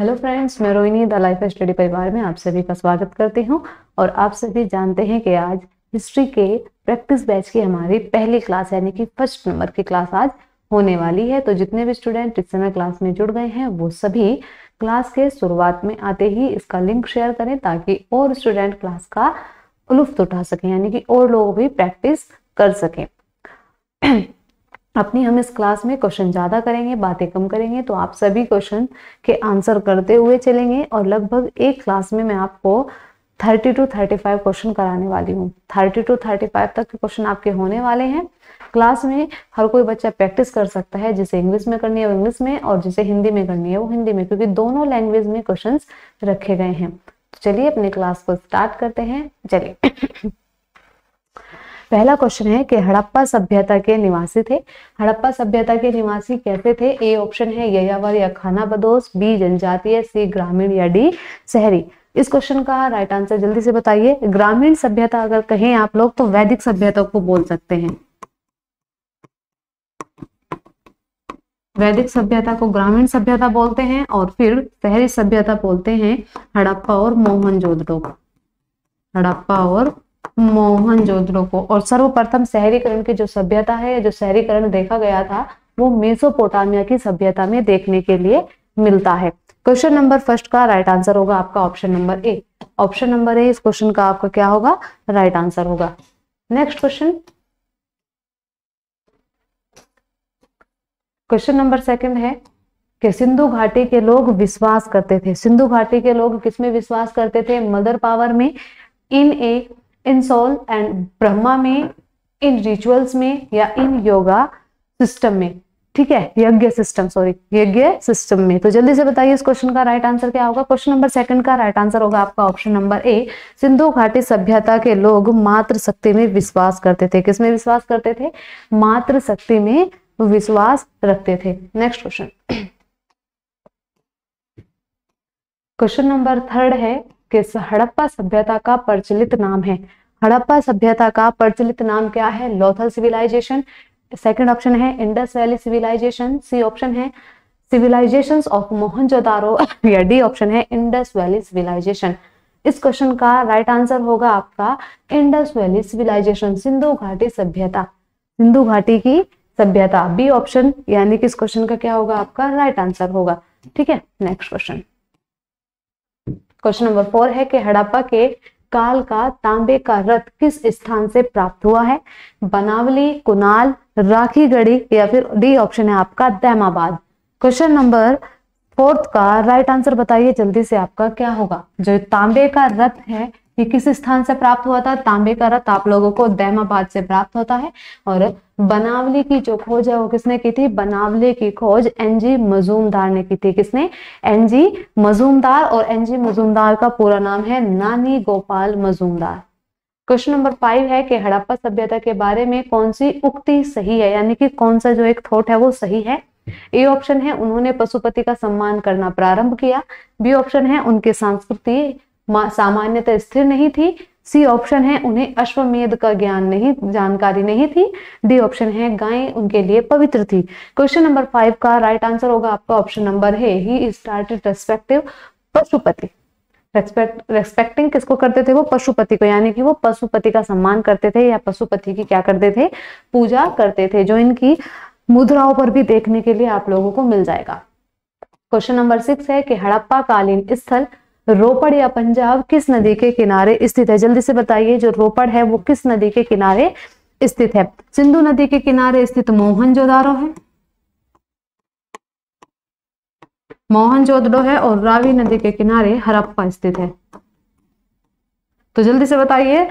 Hello friends, मैं Rohini the life study परिवार में आप सभी का स्वागत करती हूं। और आप सभी जानते हैं कि आज हिस्ट्री के प्रैक्टिस बैच की हमारी पहली क्लास यानी कि फर्स्ट नंबर की क्लास आज होने वाली है। तो जितने भी स्टूडेंट इस समय क्लास में जुड़ गए हैं वो सभी क्लास के शुरुआत में आते ही इसका लिंक शेयर करें ताकि और स्टूडेंट क्लास का लुत्फ उठा सकें यानी कि और लोग भी प्रैक्टिस कर सकें। अपनी हम इस क्लास में क्वेश्चन ज़्यादा करेंगे, बातें कम करेंगे, तो आप सभी क्वेश्चन के आंसर करते हुए चलेंगे। और लगभग एक क्लास में मैं आपको 30 टू 35 क्वेश्चन कराने वाली हूँ। 30 टू 35 तक के क्वेश्चन आपके होने वाले हैं। क्लास में हर कोई बच्चा प्रैक्टिस कर सकता है, जिसे इंग्लिश में करनी है वो इंग्लिश में और जिसे हिंदी में करनी है वो हिंदी में, क्योंकि दोनों लैंग्वेज में क्वेश्चन रखे गए हैं। तो चलिए अपने क्लास को स्टार्ट करते हैं। चलिए, पहला क्वेश्चन है कि हड़प्पा सभ्यता के निवासी थे। हड़प्पा सभ्यता के निवासी कैसे थे? ए ऑप्शन है यायावर या खानाबदोश, बी जनजातीय, सी ग्रामीण या डी शहरी। इस क्वेश्चन का राइट आंसर जल्दी से बताइए। ग्रामीण सभ्यता अगर कहें आप लोग तो वैदिक सभ्यता को बोल सकते हैं। वैदिक सभ्यता को ग्रामीण सभ्यता बोलते हैं और फिर शहरी सभ्यता बोलते हैं हड़प्पा और मोहनजोदड़ो को, हड़प्पा और मोहनजोदड़ो को। और सर्वप्रथम शहरीकरण की जो सभ्यता है, जो शहरीकरण देखा गया था, वो मेसोपोटामिया की सभ्यता में देखने के लिए मिलता है। क्वेश्चन नंबर फर्स्ट का राइट आंसर होगा आपका option number A. Option number A इस क्वेश्चन का आपका क्या होगा? राइट आंसर होगा। Next question, question number second है कि सिंधु घाटी के लोग विश्वास करते थे। सिंधु घाटी के लोग किसमें विश्वास करते थे? मदर पावर में, in a in soul and Brahma में, इन रिचुअल्स में या इन योगा सिस्टम में। ठीक है, यज्ञ सिस्टम, सॉरी, यज्ञ सिस्टम में। तो जल्दी से बताइए इस क्वेश्चन का राइट आंसर क्या होगा। क्वेश्चन नंबर सेकंड का राइट आंसर होगा आपका ऑप्शन नंबर ए। सिंधु घाटी सभ्यता के लोग मातृ शक्ति में विश्वास करते थे। किसमें विश्वास करते थे? मातृ शक्ति में विश्वास रखते थे। Next question, question number third है कि हड़प्पा सभ्यता का प्रचलित नाम है। हड़प्पा सभ्यता का प्रचलित नाम क्या है? लोथल सिविलाइजेशन, सेकंड ऑप्शन है Indus valley civilization, C option है सिविलाइजेशंस ऑफ मोहनजोदारो या डी ऑप्शन है इंडस वैली सिविलाइजेशन। इस क्वेश्चन का राइट आंसर होगा आपका इंडस वैली सिविलाइजेशन, सिंधु घाटी सभ्यता, सिंधु घाटी की सभ्यता, बी ऑप्शन। यानी कि इस क्वेश्चन का क्या होगा? आपका राइट आंसर होगा। ठीक है, next question, question number four है कि हड़प्पा के काल का तांबे का रथ किस स्थान से प्राप्त हुआ है? बनावली, कुनाल, राखीगढ़ी या फिर डी ऑप्शन है आपका दहमाबाद। क्वेश्चन नंबर फोर्थ का राइट आंसर बताइए जल्दी से आपका क्या होगा। जो तांबे का रथ है ये किस स्थान से प्राप्त हुआ था? तांबे का रथ आप लोगों को दहमाबाद से प्राप्त होता है। और बनावली की जो खोज है वो किसने की थी? बनावली की खोज एनजी मजूमदार ने की थी। किसने? एनजी मजूमदार। और एनजी मजूमदार का पूरा नाम है Nani Gopal Majumdar. Question number five है कि हड़प्पा सभ्यता के बारे में कौन सी उक्ति सही है, यानी कि कौन सा जो एक थॉट है वो सही है? ए ऑप्शन है उन्होंने पशुपति का सम्मान करना प्रारंभ किया, बी ऑप्शन है उनकी संस्कृति सामान्यतः स्थिर नहीं थी, सी ऑप्शन है उन्हें अश्वमेध का ज्ञान नहीं, जानकारी नहीं थी, डी ऑप्शन है गायें उनके लिए पवित्र थी। क्वेश्चन नंबर फाइव का राइट आंसर होगा आपका ऑप्शन नंबर है ही स्टार्टेड रेस्पेक्टिव पशुपति। रेस्पेक्टिंग किसको करते थे? वो पशुपति को, यानी कि वो पशुपति का सम्मान करते थे या पशुपति की क्या करते थे? पूजा करते थे, जो इनकी मुद्राओं पर भी देखने के लिए आप लोगों को मिल जाएगा। क्वेश्चन नंबर सिक्स है कि हड़प्पा कालीन स्थल रोपड़ या पंजाब किस नदी के किनारे स्थित है? जल्दी से बताइए जो रोपड़ है वो किस नदी के किनारे स्थित है? सिंधु नदी के किनारे स्थित मोहनजोदारो है, मोहनजोदड़ो है, और रावी नदी के किनारे हड़प्पा स्थित है। तो जल्दी से बताइए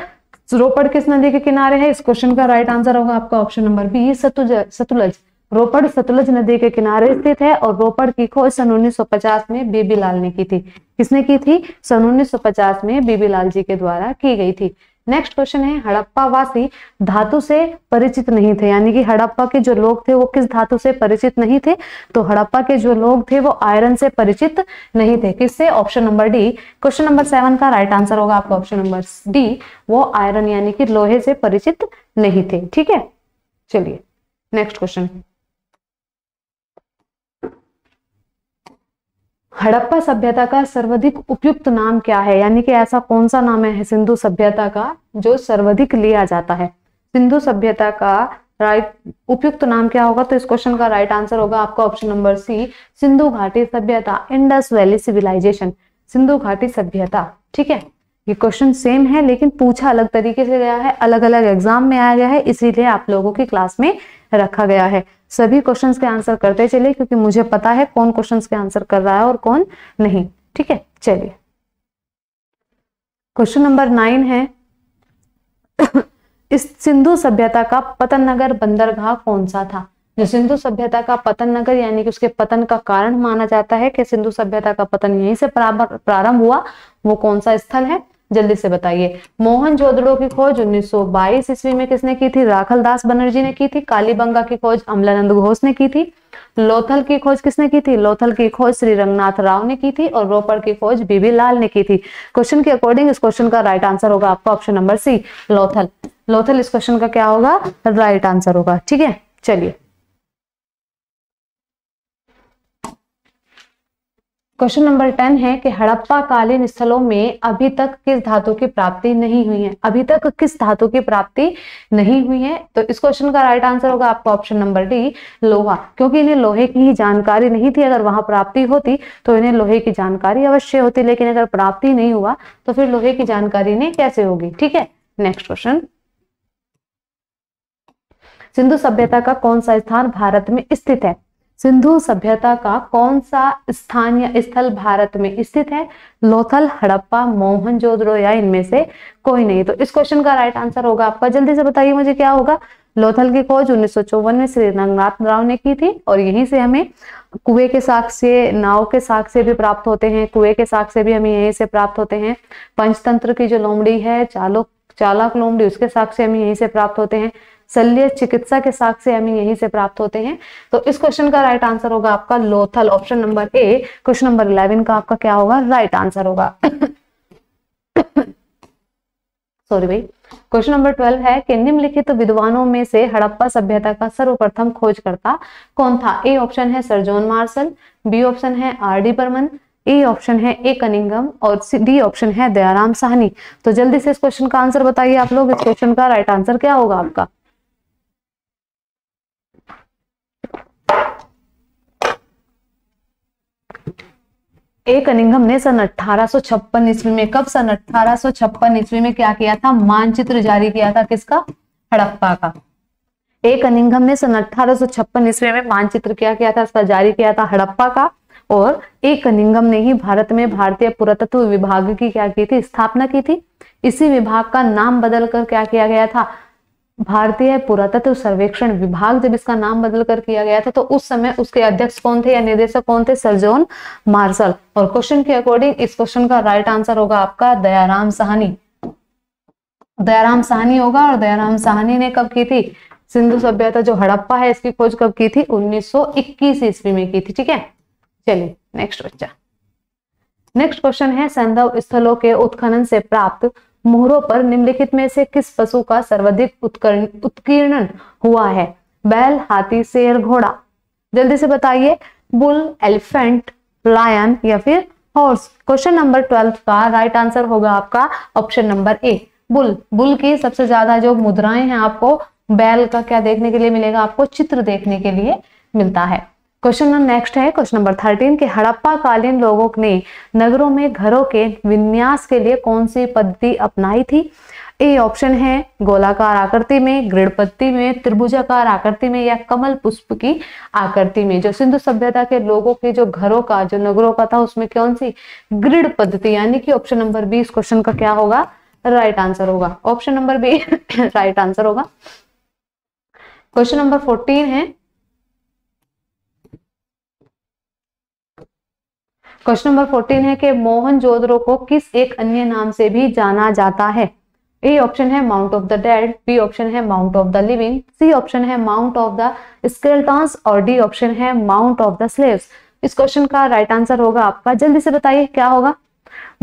रोपड़ किस नदी के किनारे है? इस क्वेश्चन का राइट आंसर होगा आपका option number B Sutlej. Ropar Sutlej नदी के किनारे स्थित है और रोपड़ की खोज सन 1950 में बीबी लाल ने की थी। किसने की थी? सन 1950 में बीबी लाल जी के द्वारा की गई थी। नेक्स्ट क्वेश्चन है हड़प्पा वासी धातु से परिचित नहीं थे, यानी कि हड़प्पा के जो लोग थे वो किस धातु से परिचित नहीं थे? तो हड़प्पा के जो लोग थे वो आयरन से परिचित नहीं थे। किससे? Option number D. Question number seven का राइट आंसर होगा आपका ऑप्शन नंबर डी, वो आयरन यानी कि लोहे से परिचित नहीं थे। ठीक है, चलिए नेक्स्ट क्वेश्चन, हड़प्पा सभ्यता का सर्वाधिक उपयुक्त नाम क्या है, यानी कि ऐसा कौन सा नाम है सिंधु सभ्यता का जो सर्वाधिक लिया जाता है। सिंधु सभ्यता का राइट उपयुक्त नाम क्या होगा, तो इस क्वेश्चन का राइट आंसर होगा आपका ऑप्शन नंबर सी, सिंधु घाटी सभ्यता, इंडस वैली सिविलाइजेशन, सिंधु घाटी सभ्यता। ठीक है, ये क्वेश्चन सेम है लेकिन पूछा अलग तरीके से गया है, अलग अलग एग्जाम में आया गया है, इसीलिए आप लोगों की क्लास में रखा गया है। सभी क्वेश्चंस के आंसर करते चले क्योंकि मुझे पता है कौन क्वेश्चंस के आंसर कर रहा है और कौन नहीं। ठीक है, चलिए क्वेश्चन नंबर 9 है, इस सिंधु सभ्यता का पतन नगर बंदरगाह कौन सा था। जो सिंधु सभ्यता का पतन नगर यानी कि उसके पतन का कारण माना जाता है कि सिंधु सभ्यता का पतन यहीं से प्रारंभ हुआ, वो कौन सा स्थल है जल्दी से बताइए। मोहनजोदड़ो की खोज 1922 ईस्वी में किसने की थी, राखलदास बनर्जी ने की थी। कालीबंगा की खोज अमलानंद घोष ने की थी। लोथल की खोज किसने की थी, लोथल की खोज श्री रंगनाथ राव ने की थी। और रोपड़ की खोज बीबी लाल ने की थी। क्वेश्चन के अकॉर्डिंग इस क्वेश्चन का राइट आंसर होगा आपका option number C, Lothal. Lothal इस क्वेश्चन का क्या होगा, राइट आंसर होगा। ठीक है, चलिए क्वेश्चन नंबर 10 है कि हड़प्पा कालीन स्थलों में अभी तक किस धातु की प्राप्ति नहीं हुई है। अभी तक किस धातु की प्राप्ति नहीं हुई है, तो इस क्वेश्चन का राइट आंसर होगा आपका ऑप्शन नंबर डी, लोहा, क्योंकि इन्हें लोहे की ही जानकारी नहीं थी। अगर वहां प्राप्ति होती तो इन्हें लोहे की जानकारी अवश्य होती, लेकिन अगर प्राप्ति नहीं हुआ तो फिर लोहे की जानकारी इन्हें कैसे होगी। ठीक है, नेक्स्ट क्वेश्चन, सिंधु सभ्यता का कौन सा स्थान भारत में स्थित है। सिंधु सभ्यता का कौन सा स्थान या स्थल भारत में स्थित है, लोथल, हड़प्पा, मोहनजोदड़ो या इनमें से कोई नहीं। तो इस क्वेश्चन का राइट आंसर होगा आपका, जल्दी से बताइए मुझे क्या होगा। लोथल की खोज 1954 में श्री रंगनाथ राव ने की थी। और यहीं से हमें कुएं के साक्ष्य से, नाव के साक्ष्य से भी प्राप्त होते हैं, कुएं के साक्ष्य से भी हमें यहीं से प्राप्त होते हैं। पंचतंत्र की जो लोमड़ी है, चालाक लोमड़ी, उसके साक्ष्य हमें यहीं से प्राप्त होते हैं। शल्य चिकित्सा के साक्ष्य हमें यहीं से प्राप्त होते हैं। तो इस क्वेश्चन का राइट आंसर होगा आपका Lothal, option number A. Question number 11 का आपका क्या होगा, राइट आंसर होगा सॉरी भाई। क्वेश्चन नंबर 12 है कि निम्नलिखित विद्वानों में से हड़प्पा सभ्यता का सर्वप्रथम खोजकर्ता कौन था। ए ऑप्शन है sir John Marshall, B option है R D Burman, A option है ए कनिंगम और डी ऑप्शन है दयाराम साहनी। तो जल्दी से इस क्वेश्चन का आंसर बताइए आप लोग, इस क्वेश्चन का राइट आंसर क्या होगा आपका। ए कनिंगम ने सन 1856 ईस्वी में, कब, सन 1856 ईस्वी में क्या किया था, मानचित्र जारी किया था किसका, हड़प्पा का। ए कनिंगम ने सन 1856 ईस्वी में मानचित्र क्या किया था इसका, जारी किया था हड़प्पा का। और ए कनिंगम ने ही भारत में भारतीय पुरातत्व विभाग की क्या की थी, स्थापना की थी। इसी विभाग का नाम बदलकर क्या किया गया था, भारतीय पुरातत्व सर्वेक्षण विभाग। जब इसका नाम बदलकर किया गया था तो उस समय उसके अध्यक्ष कौन थे या निर्देशक कौन थे, सर जॉन मार्शल। और क्वेश्चन के अकॉर्डिंग इस क्वेश्चन का राइट आंसर होगा आपका दयाराम साहनी, दयाराम साहनी होगा। और दयाराम साहनी ने कब की थी, सिंधु सभ्यता जो हड़प्पा है इसकी खोज कब की थी, 1921 ईस्वी में की थी। ठीक है, चलिए नेक्स्ट बच्चा। नेक्स्ट क्वेश्चन है, संधव स्थलों के उत्खनन से प्राप्त मोहरों पर निम्नलिखित में से किस पशु का सर्वाधिक उत्कीर्णन हुआ है। बैल, हाथी, शेर, घोड़ा, जल्दी से बताइए। बुल, एलिफेंट, लायन या फिर हॉर्स। क्वेश्चन नंबर 12 का राइट आंसर होगा आपका option number A, bull. Bull की सबसे ज्यादा जो मुद्राएं हैं आपको बैल का क्या देखने के लिए मिलेगा, आपको चित्र देखने के लिए मिलता है। क्वेश्चन नेक्स्ट है, क्वेश्चन नंबर 13 के हड़प्पा कालीन लोगों ने नगरों में घरों के विन्यास के लिए कौन सी पद्धति अपनाई थी। ए ऑप्शन है गोलाकार आकृति में, गृहपत्ति में, त्रिभुजाकार आकृति में या कमल पुष्प की आकृति में। जो सिंधु सभ्यता के लोगों के जो घरों का, जो नगरों का था उसमें कौन सी, गृह पद्धति, यानी कि ऑप्शन नंबर बी इस क्वेश्चन का क्या होगा, राइट आंसर होगा, option number B right answer होगा। क्वेश्चन नंबर 14 है, क्वेश्चन नंबर 14 है कि मोहनजोदड़ो को किस एक अन्य नाम से भी जाना जाता है। ए ऑप्शन है mount of the dead, B option है mount of the living, C option है माउंट ऑफ द स्केलेटन्स और डी ऑप्शन है माउंट ऑफ द स्लेव्स। इस क्वेश्चन का राइट आंसर होगा आपका, जल्दी से बताइए क्या होगा।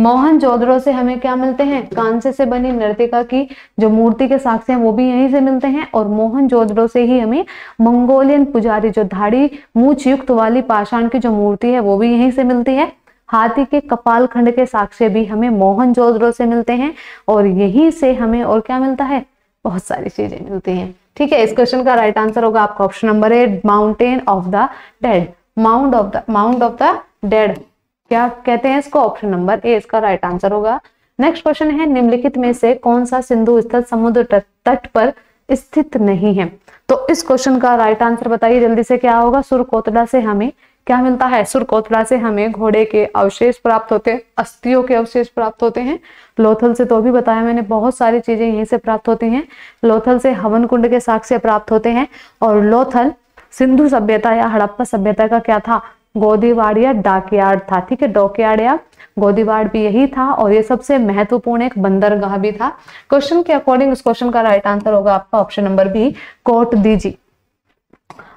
मोहनजोदड़ो से हमें क्या मिलते हैं, कांसे से बनी नर्तिका की जो मूर्ति के साक्ष्य हैं वो भी यहीं से मिलते हैं। और मोहनजोदड़ो से ही हमें मंगोलियन पुजारी जो धाड़ी मूंछ युक्त वाली पाषाण की जो मूर्ति है वो भी यहीं से मिलती है। हाथी के कपाल खंड के साक्ष्य भी हमें मोहनजोदड़ो से मिलते हैं और यहीं से हमें और क्या मिलता है, बहुत सारी चीजें मिलती हैं। ठीक है, इस क्वेश्चन का राइट आंसर होगा आपका option number 8 mountain of the dead, mount of the dead क्या कहते हैं इसको, ऑप्शन नंबर ए इसका राइट आंसर होगा। नेक्स्ट क्वेश्चन है निम्नलिखित में से कौन सा सिंधु स्थित समुद्र तट पर स्थित नहीं है। तो इस क्वेश्चन का राइट आंसर बताइए जल्दी से क्या होगा। सुरकोटडा से हमें क्या मिलता है, सुरकोटडा से हमें घोड़े के अवशेष प्राप्त होते हैं, अस्थियों के अवशेष प्राप्त होते हैं। लोथल से तो भी बताया मैंने, बहुत सारी चीजें यहीं से प्राप्त होती हैं। लोथल से हवन कुंड के साक्ष्य प्राप्त होते हैं और लोथल सिंधु सभ्यता या हड़प्पा सभ्यता का क्या था, गोदीवाड़ या डॉकयार्ड था। ठीक है, डॉकयार्ड या गोदीवाड़ भी यही था और ये सबसे महत्वपूर्ण एक बंदरगाह भी था। क्वेश्चन के अकॉर्डिंग इस क्वेश्चन का राइट आंसर होगा आपका ऑप्शन नंबर बी कोट दीजिए।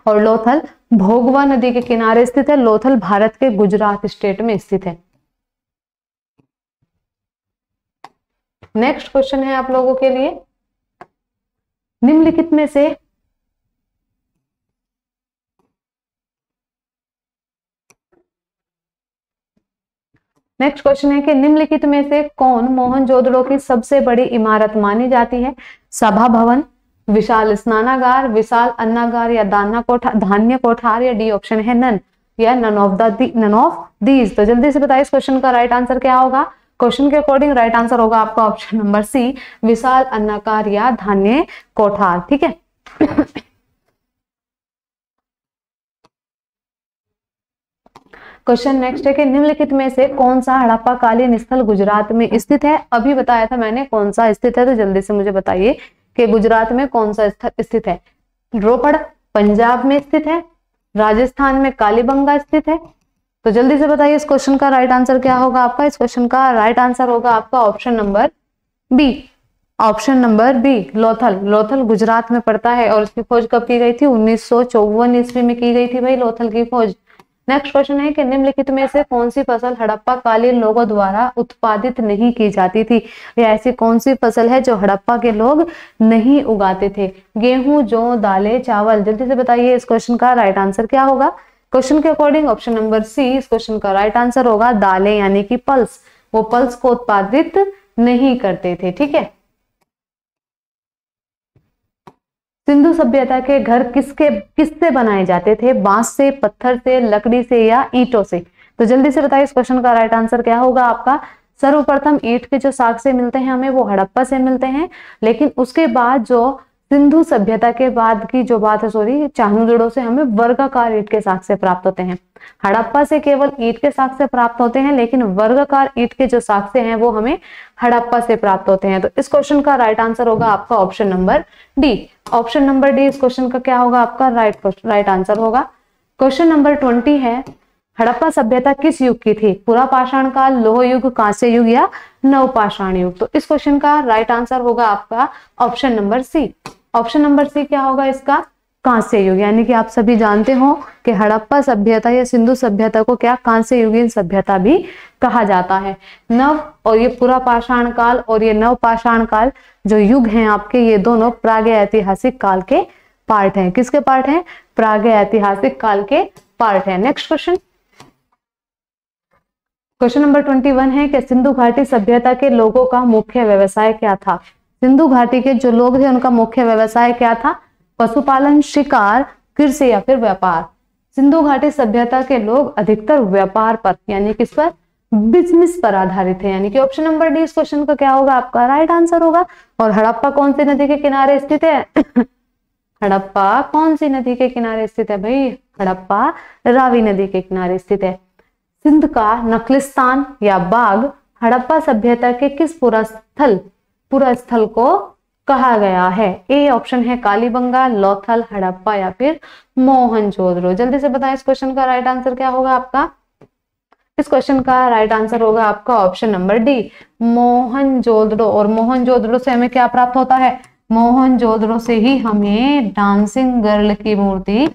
और लोथल भोगवा नदी के किनारे स्थित है। लोथल भारत के गुजरात स्टेट में स्थित है। नेक्स्ट क्वेश्चन है आप लोगों के लिए, निम्नलिखित में से नेक्स्ट क्वेश्चन है कि निम्नलिखित में से कौन मोहनजोदड़ो की सबसे बड़ी इमारत मानी जाती है, सभा भवन, विशाल स्नानागार, विशाल अन्नागार या दाना कोठा, धान्य कोठार या डी ऑप्शन है नन या none of the, none of these. तो जल्दी से बताइए इस क्वेश्चन का राइट आंसर क्या होगा। क्वेश्चन के अकॉर्डिंग राइट आंसर होगा आपका ऑप्शन नंबर सी विशाल अन्नागार या धान्य कोठार। ठीक है क्वेश्चन नेक्स्ट है कि निम्नलिखित में से कौन सा हड़प्पा कालीन स्थल गुजरात में स्थित है। अभी बताया था मैंने कौन सा स्थित है, तो जल्दी से मुझे बताइए कि गुजरात में कौन सा स्थित है। रोपड़ पंजाब में स्थित है, राजस्थान में कालीबंगा स्थित है। तो जल्दी से बताइए इस क्वेश्चन का राइट आंसर क्या होगा आपका। इस क्वेश्चन का राइट आंसर होगा आपका option number B, option number B Lothal. Lothal Gujarat में पड़ता है और इसकी खोज कब की गई थी, 1954 ईस्वी में की गई थी भाई लोथल की खोज। नेक्स्ट क्वेश्चन है कि निम्नलिखित में से कौन सी फसल हड़प्पा कालीन लोगों द्वारा उत्पादित नहीं की जाती थी, या ऐसी कौन सी फसल है जो हड़प्पा के लोग नहीं उगाते थे, गेहूं, जौ, दालें, चावल। जल्दी से बताइए इस क्वेश्चन का राइट आंसर क्या होगा। क्वेश्चन के अकॉर्डिंग ऑप्शन नंबर सी इस क्वेश्चन का राइट आंसर होगा दालें, यानी कि पल्स। वो पल्स को उत्पादित नहीं करते थे। ठीक है, सिंधु सभ्यता के घर किससे बनाए जाते थे, बांस से, पत्थर से, लकड़ी से या ईंटों से। तो जल्दी से बताइए इस क्वेश्चन का राइट आंसर क्या होगा आपका। सर्वप्रथम ईंट के जो साक्ष्य मिलते हैं हमें वो हड़प्पा से मिलते हैं, लेकिन उसके बाद जो सिंधु सभ्यता के बाद की जो बात है, सॉरी, चानुद्रो से हमें वर्गाकार ईंट के साक्ष्य प्राप्त होते हैं। हड़प्पा से केवल ईंट के साक्ष्य प्राप्त होते हैं, लेकिन वर्गाकार ईंट के जो साक्ष्य हैं वो हमें हड़प्पा से प्राप्त होते हैं। तो इस क्वेश्चन का राइट आंसर होगा आपका option number D, option number D इस क्वेश्चन का क्या होगा आपका राइट आंसर होगा। क्वेश्चन नंबर 20 है हड़प्पा सभ्यता किस युग की थी, पुरापाषाण काल, लोह युग, कांस्य युग या नवपाषाण युग। तो इस क्वेश्चन का राइट आंसर होगा आपका option number C, option number C क्या होगा इसका, कांस्य युग। यानी कि आप सभी जानते हो कि हड़प्पा सभ्यता या सिंधु सभ्यता को क्या कांस्य युगीन सभ्यता भी कहा जाता है। नव और ये पुरापाषाण काल और ये नवपाषाण काल जो युग हैं आपके, ये दोनों प्रागैतिहासिक काल के पार्ट हैं। किसके पार्ट हैं, प्रागैतिहासिक काल के पार्ट हैं। नेक्स्ट क्वेश्चन, क्वेश्चन नंबर 21 है कि सिंधु घाटी सभ्यता के लोगों का मुख्य व्यवसाय क्या था। सिंधु घाटी के जो लोग थे उनका मुख्य व्यवसाय क्या था, पशुपालन, शिकार, कृषि या फिर व्यापार। सिंधु घाटी सभ्यता के लोग अधिकतर व्यापार पर, यानी किस पर, बिजनेस पर आधारित है, यानी कि ऑप्शन नंबर डी इस क्वेश्चन का क्या होगा आपका राइट आंसर होगा। और हड़प्पा कौन सी नदी के किनारे स्थित है हड़प्पा कौन सी नदी के किनारे स्थित है भाई, हड़प्पा रावी नदी के किनारे स्थित है। सिंध का नखलिस्तान या बाग हड़प्पा सभ्यता के किस पुरास्थल को कहा गया है। ए ऑप्शन है कालीबंगा, लोथल, हड़प्पा या फिर मोहनजोदड़ो। जल्दी से बताएं इस क्वेश्चन का राइट आंसर क्या होगा आपका। इस क्वेश्चन का राइट आंसर होगा आपका ऑप्शन नंबर डी मोहनजोदड़ो। और मोहनजोदड़ो से हमें क्या प्राप्त होता है, मोहनजोदड़ो से ही हमें डांसिंग गर्ल की मूर्ति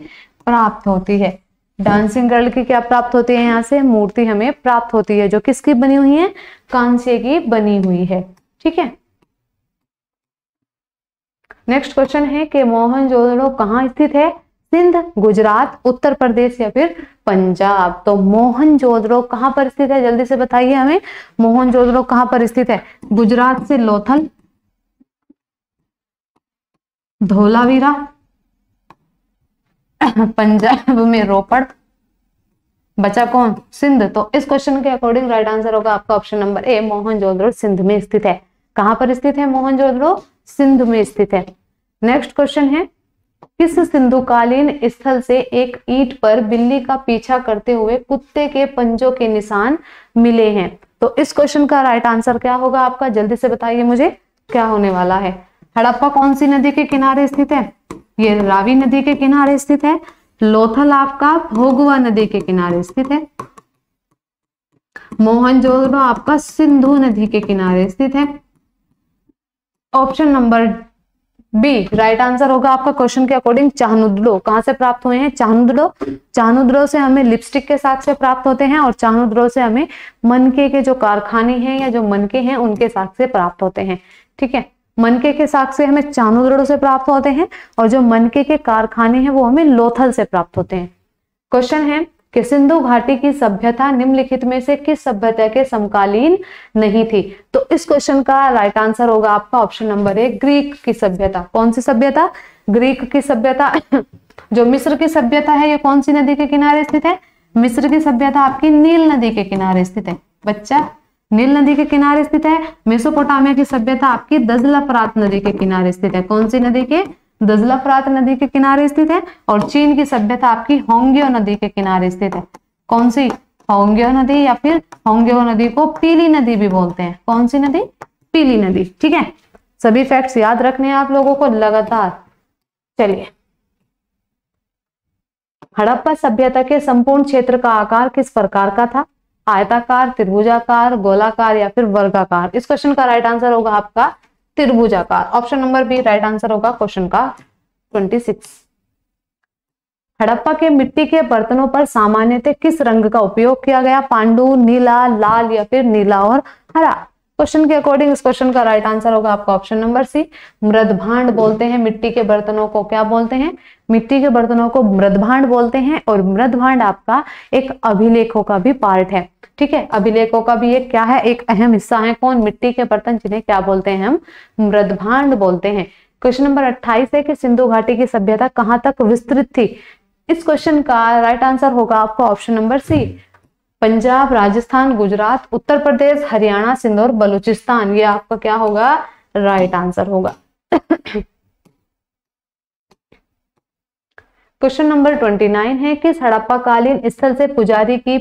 प्राप्त होती है। डांसिंग गर्ल की क्या प्राप्त होती है, यहाँ से मूर्ति हमें प्राप्त होती है, जो किसकी बनी हुई है, कांस्य की बनी हुई है। ठीक है, नेक्स्ट क्वेश्चन है कि मोहनजोदड़ो कहाँ स्थित है, सिंध, गुजरात, उत्तर प्रदेश या फिर पंजाब। तो मोहनजोदड़ो कहाँ पर स्थित है, जल्दी से बताइए हमें। मोहनजोदड़ो कहाँ पर स्थित है? गुजरात से लोथल, धोलावीरा, पंजाब में रोपड़, बचा कौन? सिंध। तो इस क्वेश्चन के अकॉर्डिंग राइट आंसर होगा आपका option number A, Mohenjodaro Sindh में स्थित है। कहाँ पर स्थित है मोहनजोदड़ो? सिंध में स्थित है। नेक्स्ट क्वेश्चन है, किस सिंधुकालीन स्थल से एक ईंट पर बिल्ली का पीछा करते हुए कुत्ते के पंजों के निशान मिले हैं? तो इस क्वेश्चन का राइट आंसर क्या होगा आपका, जल्दी से बताइए मुझे क्या होने वाला है। हड़प्पा कौन सी नदी के किनारे स्थित है? ये रावी नदी के किनारे स्थित है। लोथल आपका भोगवा नदी के किनारे स्थित है। मोहनजोदड़ो आपका सिंधु नदी के किनारे स्थित है। Option number B right answer होगा आपका क्वेश्चन के अकॉर्डिंग चानुद्रो। कहाँ से प्राप्त हुए हैं? चानुद्रो। चानुद्रो से हमें लिपस्टिक के साक्ष्य प्राप्त होते हैं और चानुद्रो से हमें मनके के जो कारखाने हैं या जो मनके हैं उनके साक्ष्य प्राप्त होते हैं। ठीक है, मनके के साक्ष्य हमें चानुद्रो से प्राप्त होते हैं और जो मनके के कारखाने हैं वो हमें लोथल से प्राप्त होते हैं। क्वेश्चन है कि सिंधु घाटी की सभ्यता निम्नलिखित में से किस सभ्यता के समकालीन नहीं थी? तो इस क्वेश्चन का राइट आंसर होगा आपका ऑप्शन नंबर ए, ग्रीक की सभ्यता। कौन सी सभ्यता? ग्रीक की सभ्यता। जो मिस्र की सभ्यता है ये कौन सी नदी के किनारे स्थित है? मिस्र की सभ्यता आपकी नील नदी के किनारे स्थित है। बच्चा, नील नदी के किनारे स्थित है। मेसोपोटामिया की सभ्यता आपकी दजलापरात नदी के किनारे स्थित है। कौन सी नदी के? दजलापरात नदी के किनारे स्थित है। और चीन की सभ्यता आपकी होंग्यो नदी के किनारे स्थित है। कौन सी? होंग्यो नदी, या फिर होंग्यो नदी को पीली नदी भी बोलते हैं। कौन सी नदी? पीली नदी। ठीक है, सभी फैक्ट्स याद रखने हैं आप लोगों को लगातार। चलिए, हड़प्पा सभ्यता के संपूर्ण क्षेत्र का आकार किस प्रकार का था? आयताकार, त्रिभुजाकार, गोलाकार या फिर वर्गाकार? इस क्वेश्चन का राइट आंसर होगा आपका त्रिभुजाकार। Option number B right answer होगा क्वेश्चन का 26। हड़प्पा के मिट्टी के बर्तनों पर सामान्यतः किस रंग का उपयोग किया गया? पांडु, नीला, लाल या फिर नीला और हरा? क्वेश्चन के अकॉर्डिंग इस क्वेश्चन का राइट आंसर होगा आपका ऑप्शन नंबर सी, मृदभांड बोलते हैं मिट्टी के बर्तनों को। क्या बोलते हैं? मिट्टी के बर्तनों को मृदभांड बोलते हैं। और मृदभांड आपका एक अभिलेखों का भी पार्ट है। ठीक है, अभिलेखों का भी एक क्या है? एक अहम हिस्सा है। कौन? मिट्टी के बर्तन, जिन्हें क्या बोलते हैं हम? मृदभांड बोलते हैं। क्वेश्चन नंबर 28 है कि सिंधु घाटी की सभ्यता कहाँ तक विस्तृत थी? इस क्वेश्चन का राइट आंसर होगा आपका option number C, Punjab, Rajasthan, Gujarat, Uttar Pradesh, Haryana, Sindh और बलूचिस्तान। ये आपका क्या होगा? राइट आंसर होगा। क्वेश्चन नंबर 29 है, किस हड़प्पा कालीन स्थल से पुजारी की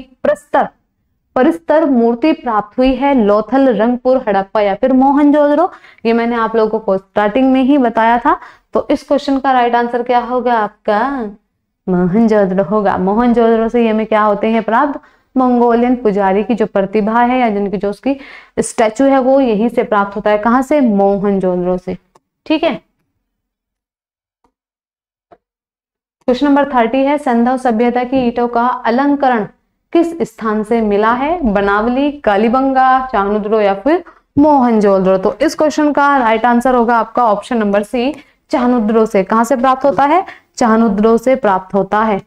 परिस्तर मूर्ति प्राप्त हुई है? लोथल, रंगपुर, हड़प्पा या फिर मोहनजोदड़ो? ये मैंने आप लोगों को स्टार्टिंग में ही बताया था। तो इस क्वेश्चन का राइट आंसर क्या होगा आपका? मोहनजोदड़ो होगा। मोहनजोदड़ो से हमें क्या होते हैं प्राप्त? मंगोलियन पुजारी की जो प्रतिभा है या जिनकी जो उसकी स्टैचू है वो यहीं से प्राप्त होता है। कहाँ से? मोहनजोदड़ो से। ठीक है, क्वेश्चन नंबर 30 है, सिंधु सभ्यता की ईंटों का अलंकरण किस स्थान से मिला है? बनावली, कालीबंगा, चानुद्रो या फिर मोहनजोदड़ो? तो इस क्वेश्चन का राइट आंसर होगा आपका ऑप्शन नंबर सी, चानुद्रो से। कहां से प्राप्त होता है? चानुद्रो से प्राप्त होता है।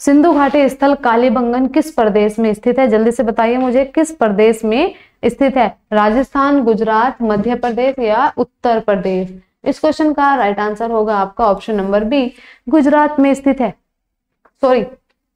सिंधु घाटी स्थल कालीबंगन किस प्रदेश में स्थित है? जल्दी से बताइए मुझे, किस प्रदेश में स्थित है? राजस्थान, गुजरात, मध्य प्रदेश या उत्तर प्रदेश? इस क्वेश्चन का राइट आंसर होगा आपका ऑप्शन नंबर बी, गुजरात में स्थित है। सॉरी,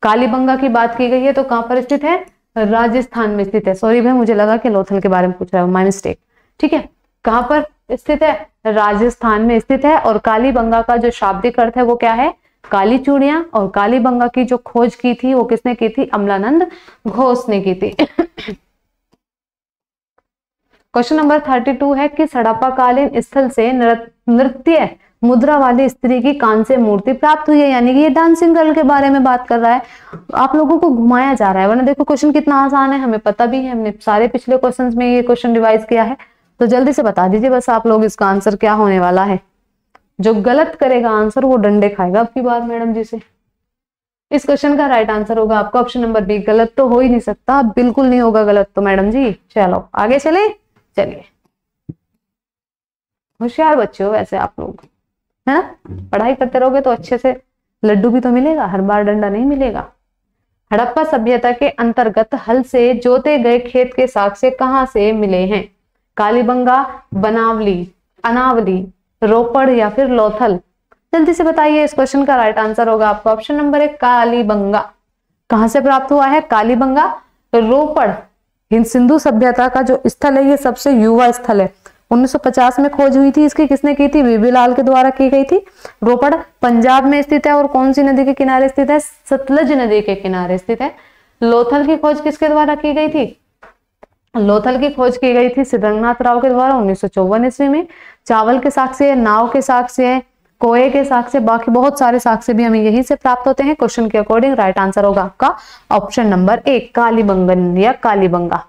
कालीबंगा की बात की गई है तो कहां पर स्थित है? राजस्थान में स्थित है। सॉरी भाई, मुझे लगा कि लोथल के बारे में पूछ रहा हूं, माय मिस्टेक। ठीक है, कहां पर स्थित है? राजस्थान में स्थित है। और कालीबंगा का जो शाब्दिक अर्थ है वो क्या है? काली चूड़ियां। और कालीबंगा की जो खोज की थी वो किसने की थी? अमलानंद घोष ने की थी। क्वेश्चन नंबर 32 है कि हड़प्पा कालीन स्थल से नृत्य मुद्रा वाली स्त्री की कांस्य मूर्ति प्राप्त हुई है। यानी कि ये डांसिंग गर्ल के बारे में बात कर रहा है। आप लोगों को घुमाया जा रहा है, वरना देखो क्वेश्चन कितना आसान है, हमें पता भी है, हमने सारे पिछले क्वेश्चंस में ये क्वेश्चन रिवाइज किया है। तो जल्दी से बता दीजिए बस आप लोग, इसका आंसर क्या होने वाला है। जो गलत करेगा आंसर वो डंडे खाएगा अब की बार मैडम जी से। इस क्वेश्चन का राइट आंसर होगा आपका ऑप्शन नंबर बी, गलत तो हो ही नहीं सकता, बिल्कुल नहीं होगा गलत तो मैडम जी। चलो आगे चले, चलिए, होशियार बच्चे हो वैसे आप लोग। है ना। पढ़ाई करते रहोगे तो अच्छे से लड्डू भी तो मिलेगा, हर बार डंडा नहीं मिलेगा। हड़प्पा सभ्यता के अंतर्गत हल से जोते गए खेत के साक्ष्य कहाँ से मिले हैं? कालीबंगा, बनावली, अनावली, रोपड़ या फिर लोथल। जल्दी से बताइए, इस क्वेश्चन का राइट आंसर होगा आपका ऑप्शन नंबर 1 कालीबंगा। कहां से प्राप्त हुआ है कालीबंगा? रोपड़ सिंधु सभ्यता का जो स्थल है ये सबसे युवा स्थल है। 1950 में खोज हुई थी इसकी, किसने की थी? बीबी लाल के द्वारा की गई थी। रोपड़ पंजाब में स्थित है और कौन सी नदी के किनारे स्थित है? सतलज नदी के किनारे स्थित है। लोथल की खोज किसके द्वारा की गई थी? लोथल की खोज की गई थी श्री रंगनाथ राव के द्वारा 1954 ईस्वी में। चावल के साक्ष्य, नाव के साक्ष्य, कोए के साक्ष्य, बाकी बहुत सारे साक्ष्य भी हमें यहीं से प्राप्त होते हैं। क्वेश्चन के अकॉर्डिंग राइट आंसर होगा आपका ऑप्शन नंबर 1 कालीबंगन या कालीबंगा।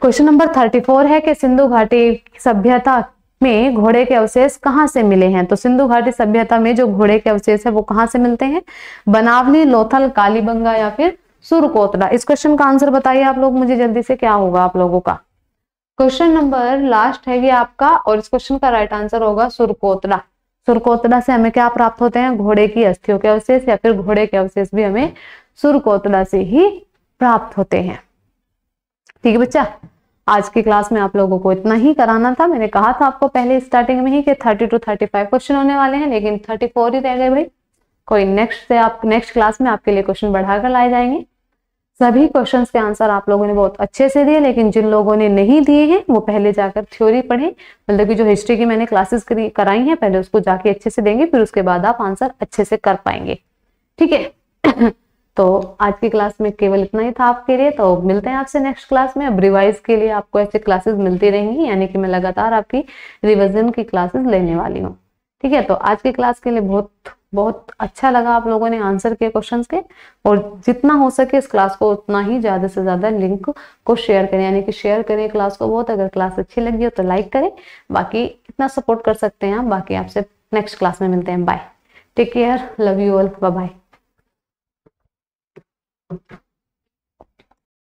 क्वेश्चन नंबर 34 है कि सिंधु घाटी सभ्यता में घोड़े के अवशेष कहाँ से मिले हैं? तो सिंधु घाटी सभ्यता में जो घोड़े के अवशेष है वो कहाँ से मिलते हैं? बनावली, लोथल, कालीबंगा या फिर सुरकोटडा। इस क्वेश्चन का आंसर बताइए आप लोग मुझे जल्दी से, क्या होगा आप लोगों का? क्वेश्चन नंबर लास्ट है ये आपका और इस क्वेश्चन का राइट आंसर होगा सुरकोटडा। सुरकोटडा से हमें क्या प्राप्त होते हैं? घोड़े की अस्थियों के अवशेष या फिर घोड़े के अवशेष भी हमें सुरकोटडा से ही प्राप्त होते हैं। ठीक है बच्चा, आज की क्लास में आप लोगों को इतना ही कराना था। मैंने कहा था आपको पहले स्टार्टिंग में ही कि 30 से 35 क्वेश्चन होने वाले हैं, लेकिन 34 ही रह गए भाई। कोई नेक्स्ट क्लास में आपके लिए क्वेश्चन बढ़ाकर लाए जाएंगे। सभी क्वेश्चंस के आंसर आप लोगों ने बहुत अच्छे से दिए, लेकिन जिन लोगों ने नहीं दिए हैं वो पहले जाकर थ्योरी पढ़ें, मतलब कि जो हिस्ट्री की मैंने क्लासेस कराई हैं पहले उसको जाके अच्छे से देंगे, फिर उसके बाद आप आंसर अच्छे से कर पाएंगे। ठीक है तो आज की क्लास में केवल इतना ही था आपके लिए। तो मिलते हैं आपसे नेक्स्ट क्लास में। अब रिवाइज के लिए आपको ऐसे क्लासेस मिलती रहेंगी, यानी कि मैं लगातार आपकी रिविजन की क्लासेस लेने वाली हूँ। ठीक है, तो आज की क्लास के लिए बहुत अच्छा लगा आप लोगों ने आंसर किए क्वेश्चंस के, और जितना हो सके इस क्लास को उतना ही ज्यादा से ज्यादा लिंक को शेयर करें, यानी कि शेयर करें क्लास को बहुत। अगर क्लास अच्छी लगी हो तो लाइक करें, बाकी इतना सपोर्ट कर सकते हैं आप। बाकी आपसे नेक्स्ट क्लास में मिलते हैं। Bye, take care, love you all, bye bye.